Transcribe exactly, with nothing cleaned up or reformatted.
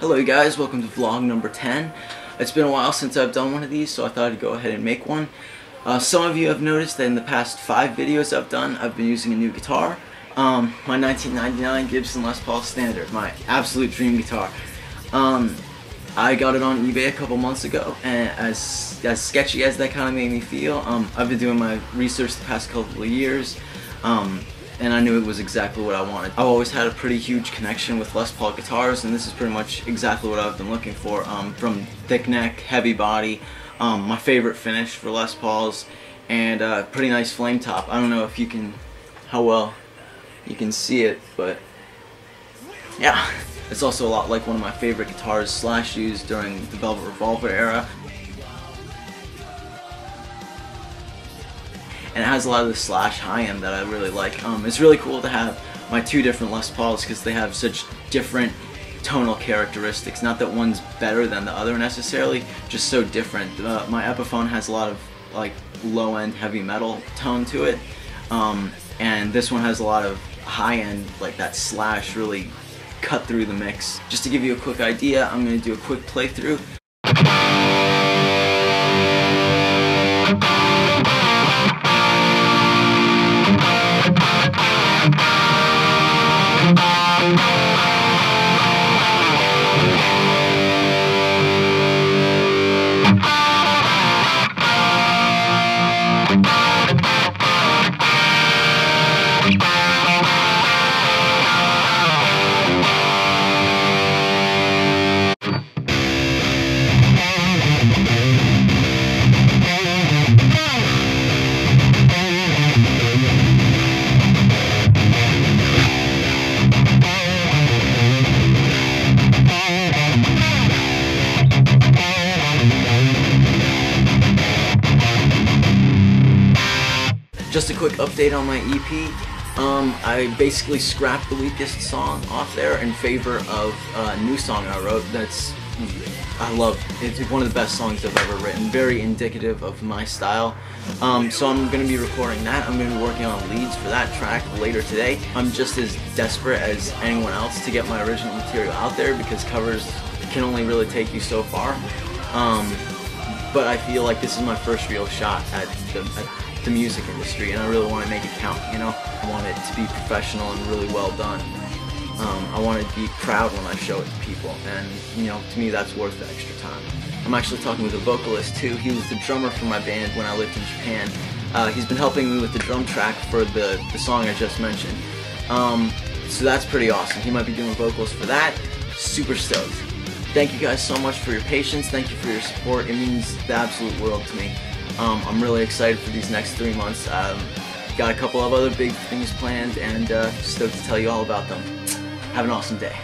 Hello guys, welcome to vlog number ten. It's been a while since I've done one of these, so I thought I'd go ahead and make one. Uh, some of you have noticed that in the past five videos I've done, I've been using a new guitar. Um, my nineteen ninety-nine Gibson Les Paul Standard, my absolute dream guitar. Um, I got it on eBay a couple months ago, and as, as sketchy as that kind of made me feel, um, I've been doing my research the past couple of years. Um, and I knew it was exactly what I wanted. I've always had a pretty huge connection with Les Paul guitars, and this is pretty much exactly what I've been looking for, um, from thick neck, heavy body, um, my favorite finish for Les Pauls, and a pretty nice flame top. I don't know if you can, how well you can see it, but yeah. It's also a lot like one of my favorite guitars Slash used during the Velvet Revolver era. And it has a lot of the Slash high end that I really like. Um, it's really cool to have my two different Les Pauls because they have such different tonal characteristics. Not that one's better than the other necessarily, just so different. Uh, my Epiphone has a lot of like low end heavy metal tone to it, um, and this one has a lot of high end, like that Slash really cut through the mix. Just to give you a quick idea, I'm going to do a quick playthrough. Just a quick update on my E P. Um, I basically scrapped the weakest song off there in favor of a new song I wrote that's, I love, it's one of the best songs I've ever written, very indicative of my style. Um, so I'm going to be recording that. I'm going to be working on leads for that track later today. I'm just as desperate as anyone else to get my original material out there because covers can only really take you so far. Um, but I feel like this is my first real shot at the at the music industry, and I really want to make it count, you know? I want it to be professional and really well done. Um, I want to be proud when I show it to people, and, you know, to me that's worth the extra time. I'm actually talking with a vocalist, too. He was the drummer for my band when I lived in Japan. Uh, he's been helping me with the drum track for the, the song I just mentioned. Um, so that's pretty awesome. He might be doing vocals for that. Super stoked. Thank you guys so much for your patience. Thank you for your support. It means the absolute world to me. Um, I'm really excited for these next three months. Um, got a couple of other big things planned, and uh, stoked to tell you all about them. Have an awesome day.